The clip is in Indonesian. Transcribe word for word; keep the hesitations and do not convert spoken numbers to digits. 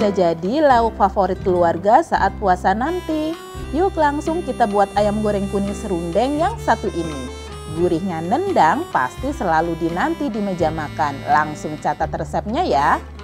bisa jadi lauk favorit keluarga saat puasa nanti. Yuk langsung kita buat ayam goreng kuning serundeng yang satu ini. Gurihnya nendang pasti selalu dinanti di meja makan. Langsung catat resepnya ya.